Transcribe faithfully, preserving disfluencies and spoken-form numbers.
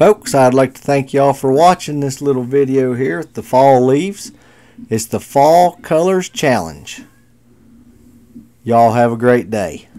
Folks, I'd like to thank y'all for watching this little video here at the fall leaves. It's the Fall Colors Challenge. Y'all have a great day.